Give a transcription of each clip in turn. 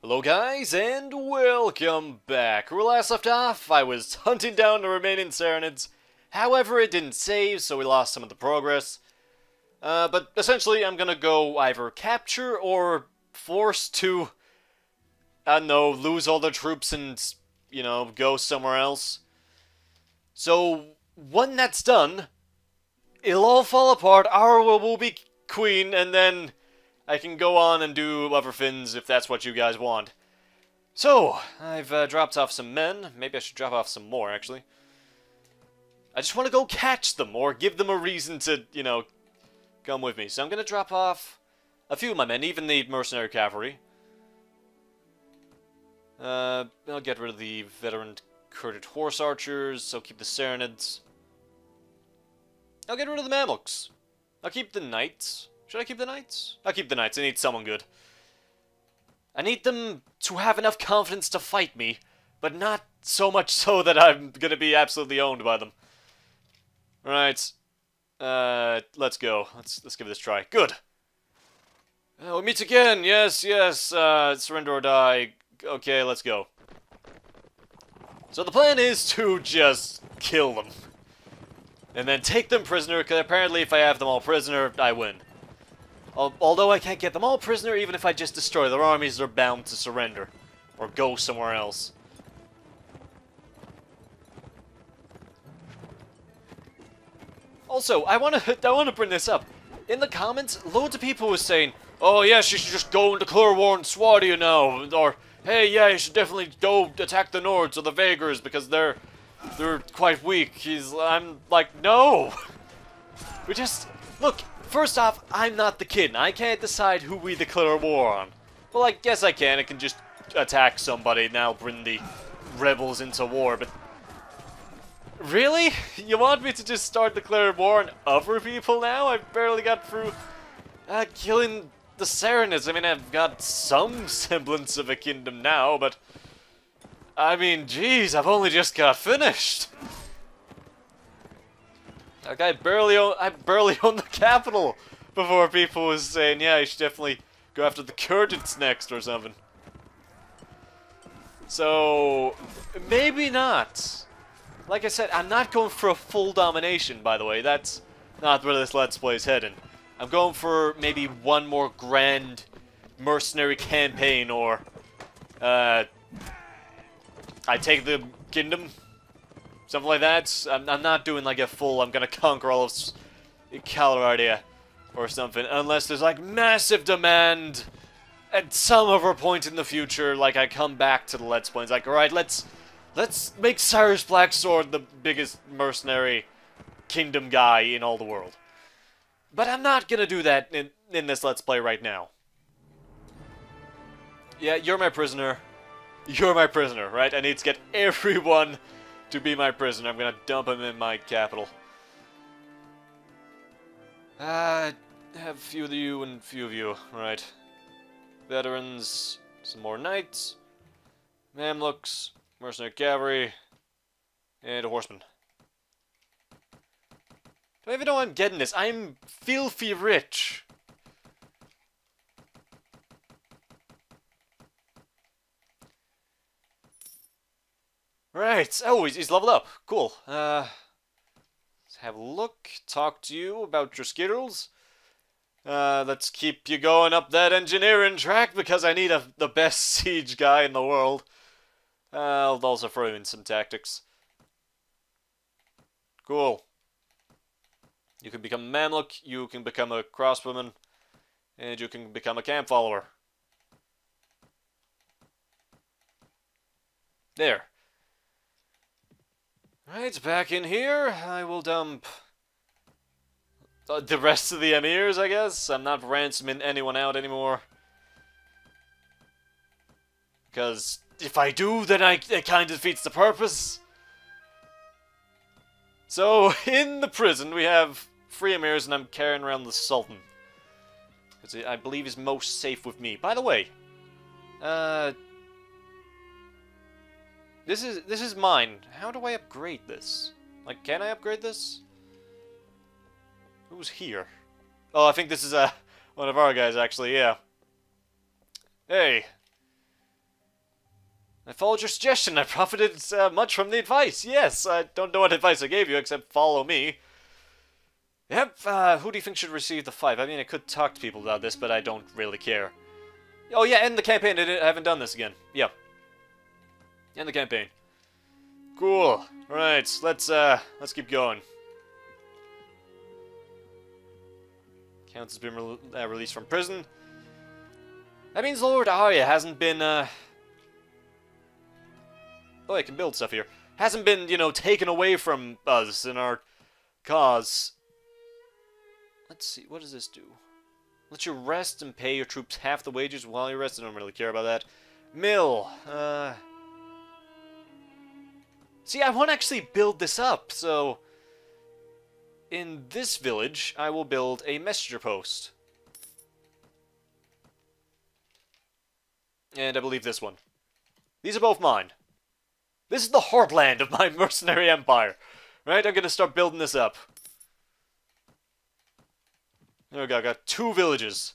Hello guys, and welcome back. Where last left off, I was hunting down the remaining Sarranids. However, it didn't save, so we lost some of the progress. But essentially, I'm gonna go either capture or force to, I don't know, lose all the troops and, you know, go somewhere else. So, when that's done, it'll all fall apart, Arwa will be queen, and then I can go on and do other fins if that's what you guys want. So, I've dropped off some men. Maybe I should drop off some more, actually. I just want to go catch them or give them a reason to, you know, come with me. So I'm going to drop off a few of my men, even the mercenary cavalry. I'll get rid of the veteran Kurdish horse archers, so keep the Sarranids. I'll get rid of the Mamluks. I'll keep the knights. Should I keep the knights? I'll keep the knights. I need someone good. I need them to have enough confidence to fight me, but not so much so that I'm gonna be absolutely owned by them. Alright. Let's go. Let's give this a try. Good! We'll meet again! Yes, yes! Surrender or die. Okay, let's go. So the plan is to just kill them. And then take them prisoner, because apparently if I have them all prisoner, I win. Although I can't get them all prisoner, even if I just destroy their armies, they're bound to surrender. Or go somewhere else. Also, I wanna bring this up. In the comments, loads of people were saying, oh yes, you should just go and declare war on Swadia now. Or, hey, yeah, you should definitely go attack the Nords or the Vagars, because they're quite weak. I'm like, no! We just... Look! First off, I'm not the kid. I can't decide who we declare war on. Well, I guess I can. I can just attack somebody and that'll bring the rebels into war, but... Really? You want me to just start declaring war on other people now? I barely got through killing the Sarranids. I mean, I've got some semblance of a kingdom now, but... I mean, jeez, I've only just got finished. Like, I barely owned the capital before people was saying, yeah, you should definitely go after the Kurdids next or something. So, maybe not. Like I said, I'm not going for a full domination, by the way. That's not where this Let's Play is heading. I'm going for maybe one more grand mercenary campaign, or... I take the kingdom... Something like that. I'm not doing like a full, I'm gonna conquer all of Calradia or something. Unless there's like massive demand at some other point in the future, like I come back to the Let's Play. It's like, alright, let's make Cyrus Blacksword the biggest mercenary kingdom guy in all the world. But I'm not gonna do that in this Let's Play right now. Yeah, you're my prisoner. You're my prisoner, right? I need to get everyone... to be my prisoner. I'm gonna dump him in my capital. Have few of you and few of you. Right. Veterans, some more knights, Mamluks, mercenary cavalry, and a horseman. Do I even know I'm getting this? I'm filthy rich. Right, oh, he's leveled up. Cool. Let's have a look. Talk to you about your skills. Let's keep you going up that engineering track because I need the best siege guy in the world. I'll also throw in some tactics. Cool. You can become a Mamluk, you can become a crosswoman, and you can become a camp follower. There. Right, back in here, I will dump the rest of the emirs, I guess. I'm not ransoming anyone out anymore. Because if I do, then it kind of defeats the purpose. So, in the prison, we have 3 emirs, and I'm carrying around the Sultan. Because I believe he's most safe with me. By the way, This is mine. How do I upgrade this? Like, can I upgrade this? Who's here? Oh, I think this is one of our guys, actually, yeah. Hey. I followed your suggestion. I profited much from the advice. Yes, I don't know what advice I gave you, except follow me. Yep, who do you think should receive the five? I mean, I could talk to people about this, but I don't really care. Oh yeah, end the campaign. I haven't done this again. Yep. End the campaign. Cool. Right, let's keep going. Counts has been released from prison. That means Lord Arya hasn't been, oh, I can build stuff here. Hasn't been, you know, taken away from us in our cause. Let's see, what does this do? Let you rest and pay your troops half the wages while you rest. I don't really care about that. Mill. See, I want to actually build this up, so in this village, I will build a messenger post. And I believe this one. These are both mine. This is the heartland of my mercenary empire. Right? I'm gonna start building this up. There we go, I got 2 villages.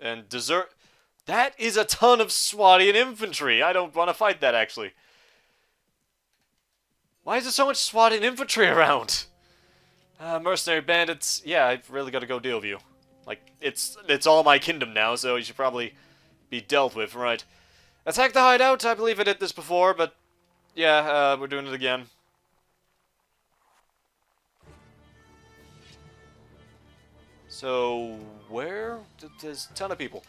And desert. That is a ton of Swadian infantry! I don't want to fight that, actually. Why is there so much Swadian infantry around? Mercenary bandits. Yeah, I've really gotta go deal with you. Like, it's all my kingdom now, so you should probably be dealt with, right? Attack the hideout! I believe I did this before, but yeah, we're doing it again. So, where? There's a ton of people.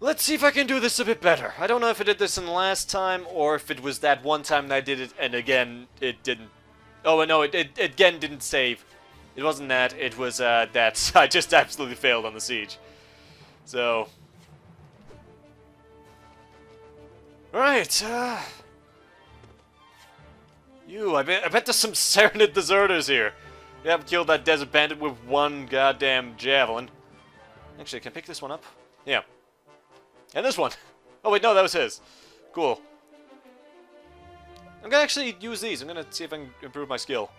Let's see if I can do this a bit better. I don't know if I did this in the last time, or if it was that one time that I did it, and again, it didn't. Oh, no, it again didn't save. It wasn't that, it was that I just absolutely failed on the siege. So. Alright, I bet there's some Sarranid deserters here. Yeah, I've killed that desert bandit with one goddamn javelin. Actually, can I pick this one up? Yeah. And this one. Oh, wait, no, that was his. Cool. I'm gonna actually use these. I'm gonna see if I can improve my skill.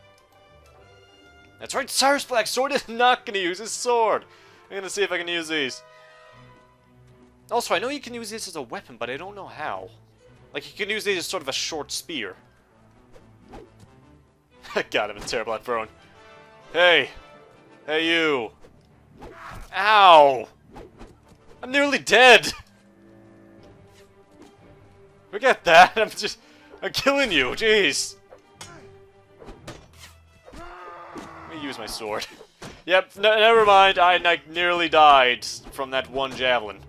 That's right, Cyrus Blacksword is not gonna use his sword. I'm gonna see if I can use these. Also, I know you can use these as a weapon, but I don't know how. Like, you can use these as sort of a short spear. God, I'm terrible at throwing. Hey! Hey, you! Ow! I'm nearly dead! Forget that! I'm killing you! Jeez! Let me use my sword. Yep, never mind. I nearly died from that one javelin.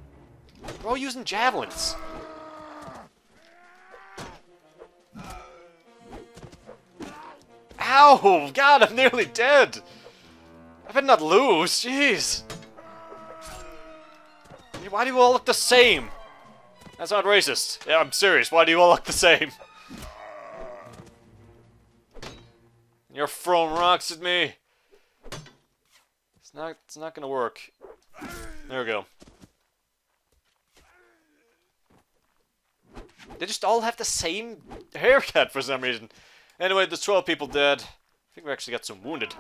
We're all using javelins! Ow! God, I'm nearly dead! I better not lose, jeez! Why do you all look the same? That's not racist. Yeah, I'm serious, why do you all look the same? You're throwing rocks at me! It's not gonna work. There we go. They just all have the same haircut for some reason. Anyway, there's 12 people dead. I think we actually got some wounded.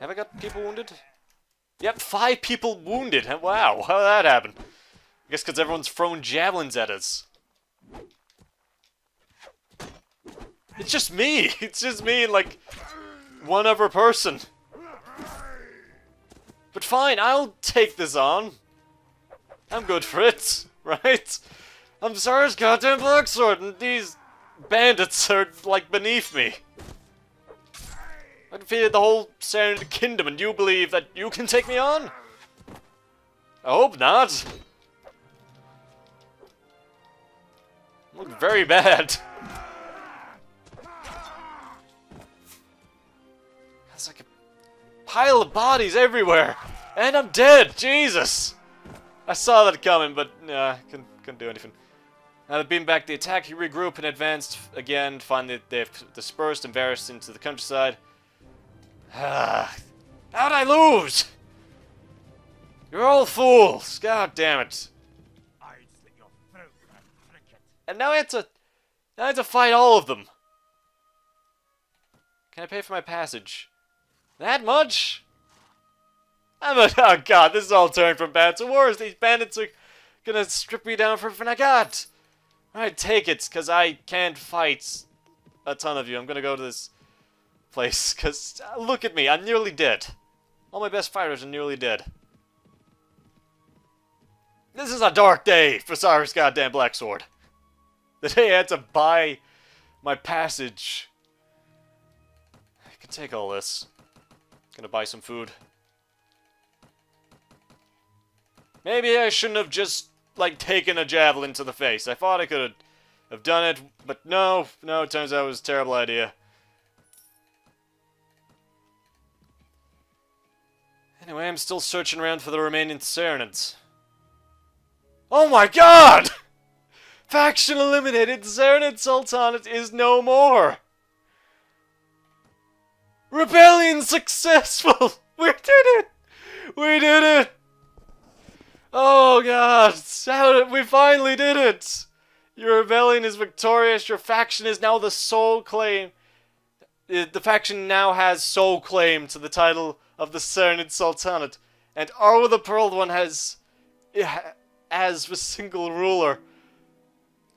Have I got people wounded? Yep, 5 people wounded. Wow, how did that happen? I guess because everyone's thrown javelins at us. It's just me. It's just me and like one other person. But fine, I'll take this on. I'm good for it, right? I'm Cyrus goddamn Blacksword, and these bandits are, like, beneath me. I defeated the whole Sarranid Kingdom, and you believe that you can take me on? I hope not. I look very bad. That's like a pile of bodies everywhere, and I'm dead, Jesus! I saw that coming, but couldn't do anything. Now to beam back the attack, you regroup and advanced again. Finally, they've dispersed and vanished into the countryside. How'd I lose? You're all fools! God damn it! And now I have to, fight all of them. Can I pay for my passage? That much? Oh god, this is all turned from bad to worse. These bandits are gonna strip me down for everything I got! Alright, take it, because I can't fight a ton of you. I'm gonna go to this place, because look at me, I'm nearly dead. All my best fighters are nearly dead. This is a dark day for Cyrus goddamn Blacksword. The day I had to buy my passage. I can take all this. Gonna buy some food. Maybe I shouldn't have just, like, taken a javelin to the face. I thought I could have done it, but no, it turns out it was a terrible idea. Anyway, I'm still searching around for the remaining Sarranids. Oh my god! Faction eliminated, Sarranid Sultanate is no more! Rebellion successful! We did it! We did it! Oh god, we finally did it! Your rebellion is victorious, your faction is now the sole claim. The faction now has sole claim to the title of the Sarranid Sultanate, and Arwa the Pearled One has, as the single ruler.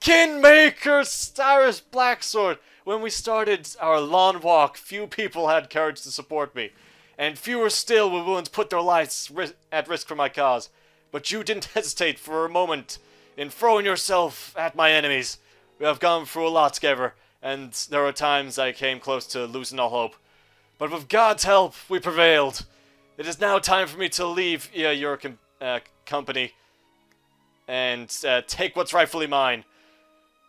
Kinmaker Cyrus Blacksword! When we started our lawn walk, few people had courage to support me, and fewer still were willing to put their lives at risk for my cause. But you didn't hesitate for a moment in throwing yourself at my enemies. We have gone through a lot together, and there were times I came close to losing all hope. But with God's help, we prevailed. It is now time for me to leave your company and take what's rightfully mine.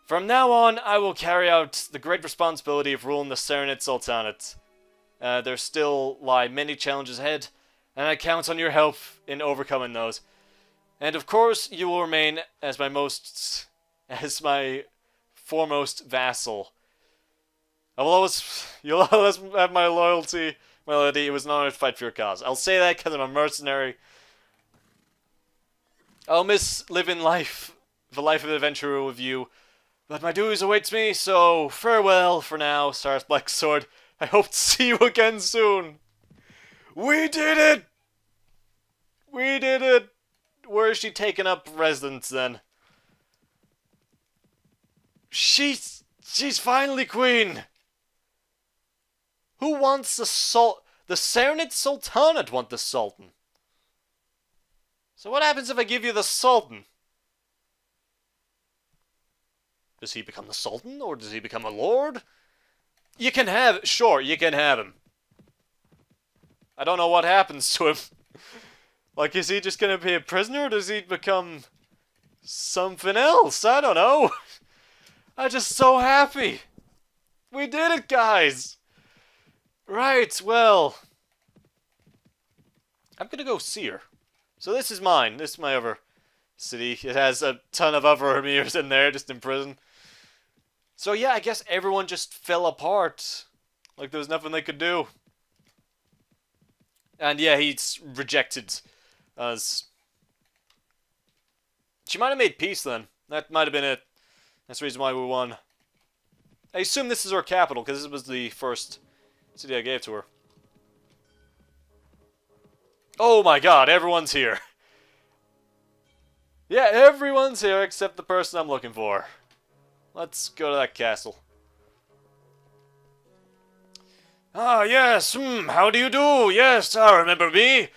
From now on, I will carry out the great responsibility of ruling the Sarranid Sultanate. There still lie many challenges ahead, and I count on your help in overcoming those. And of course, you will remain as my foremost vassal. You'll always have my loyalty, my lady. It was an honor to fight for your cause. I'll say that because I'm a mercenary. I'll miss living life, the life of adventure with you, but my duties awaits me. So farewell for now, Cyrus Blacksword. I hope to see you again soon. We did it. We did it. Where is she taking up residence, then? She's finally queen! Who wants the salt? The Sarranid Sultanate want the Sultan. So what happens if I give you the Sultan? Does he become the Sultan, or does he become a lord? You can have... Sure, you can have him. I don't know what happens to him. Like, is he just gonna be a prisoner, or does he become something else? I don't know. I'm just so happy. We did it, guys. Right, well. I'm gonna go see her. So this is mine. This is my other city. It has a ton of other emirs in there, just in prison. So yeah, I guess everyone just fell apart. Like, there was nothing they could do. And yeah, he's rejected... She might have made peace then. That might have been it. That's the reason why we won. I assume this is her capital, because this was the first city I gave to her. Oh my god, everyone's here. Yeah, everyone's here except the person I'm looking for. Let's go to that castle. Ah, yes, how do you do? Yes, I remember me.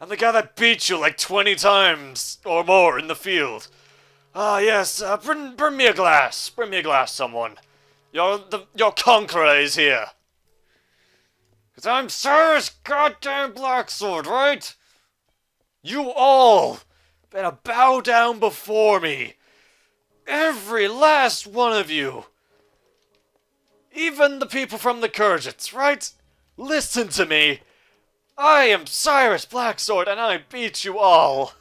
I'm the guy that beat you like 20 times or more in the field. Ah, yes, bring me a glass. Bring me a glass, someone. Your conqueror is here. Because I'm Cyrus goddamn Blacksword, right? You all better bow down before me. Every last one of you. Even the people from the Kurgits, right? Listen to me. I am Cyrus Blacksword, and I beat you all!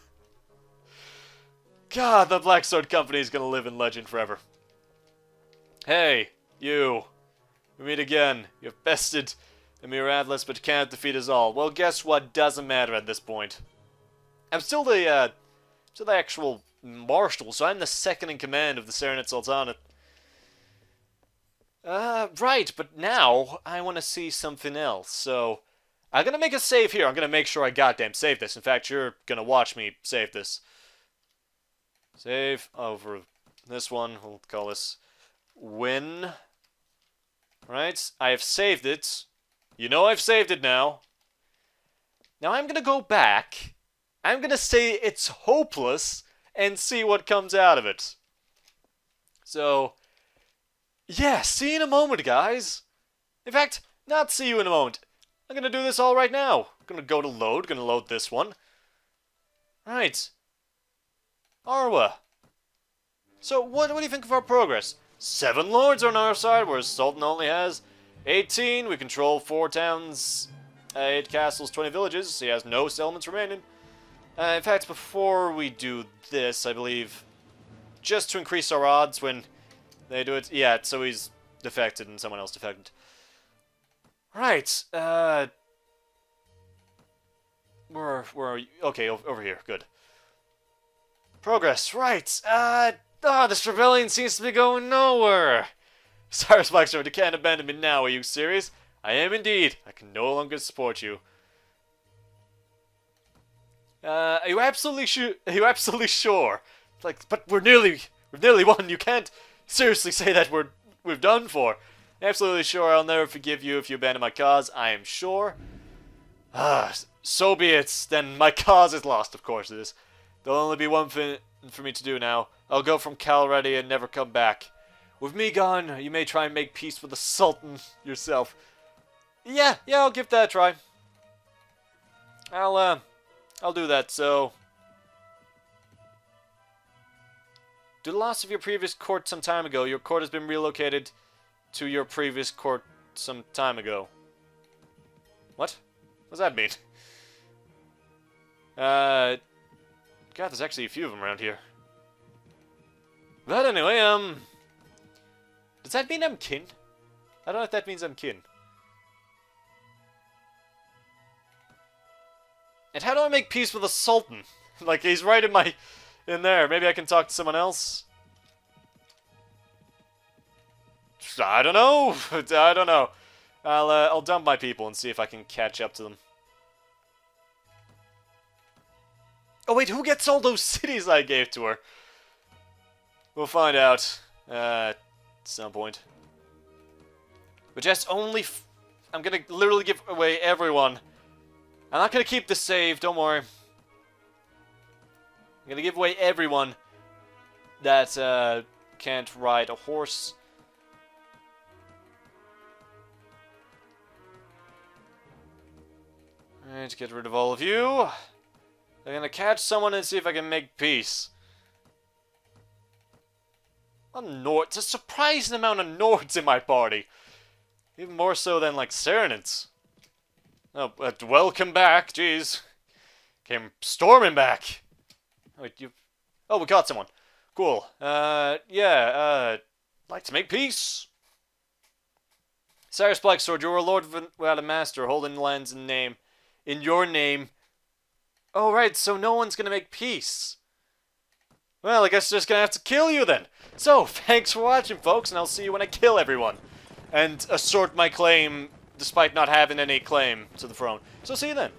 God, the Blacksword Company is gonna live in legend forever. Hey, you. We meet again. You've bested Emir Atlas, but can't defeat us all. Well, guess what? Doesn't matter at this point. I'm still the actual marshal, so I'm the second in command of the Sarranid Sultanate. Right, but now I want to see something else, so... I'm gonna make a save here. I'm gonna make sure I goddamn save this. In fact, you're gonna watch me save this. Save over this one. We'll call this win. Right, I have saved it. You know I've saved it now. Now I'm gonna go back. I'm gonna say it's hopeless and see what comes out of it. So, yeah, see you in a moment, guys. In fact, not see you in a moment. I'm gonna do this all right now. I'm gonna go to load, gonna load this one. Right. Arwa. So, what do you think of our progress? 7 lords are on our side, whereas Sultan only has 18. We control 4 towns, 8 castles, 20 villages. He has no settlements remaining. In fact, before we do this, I believe, just to increase our odds when they do it. Yeah, so he's defected and someone else defected. Right. Where are you? Okay, over here. Good. Progress. Right. This rebellion seems to be going nowhere. Cyrus Blacksword, you can't abandon me now, are you serious? I am indeed. I can no longer support you. Are you absolutely sure? Like, but we've nearly won. You can't seriously say that we've done for. Absolutely sure. I'll never forgive you if you abandon my cause. I am sure. So be it. Then my cause is lost. Of course it is. There'll only be one thing for me to do now. I'll go from Calradia and never come back. With me gone, you may try and make peace with the Sultan yourself. Yeah, I'll give that a try. I'll do that, so... Due to the loss of your previous court some time ago, your court has been relocated to your previous court some time ago. What? What does that mean? God, there's actually a few of them around here. But anyway, does that mean I'm kin? I don't know if that means I'm kin. And how do I make peace with the Sultan? Like, he's right in there. Maybe I can talk to someone else? I don't know. I don't know. I'll dump my people and see if I can catch up to them. Oh wait, who gets all those cities I gave to her? We'll find out at some point. But just only... I'm gonna literally give away everyone. I'm not gonna keep this save, don't worry. I'm gonna give away everyone that can't ride a horse. Alright, get rid of all of you. I'm gonna catch someone and see if I can make peace. Nords, a surprising amount of Nords in my party. Even more so than, like, Sarranids. Oh, but welcome back, jeez. Came storming back. Oh, wait, you... Oh, we caught someone. Cool. Like to make peace. Cyrus Blacksword, you are a lord without a master, holding lands in name. In your name. Oh, right, so no one's gonna make peace. Well, I guess they're just gonna have to kill you then. So, thanks for watching, folks, and I'll see you when I kill everyone. And assert my claim, despite not having any claim to the throne. So, see you then.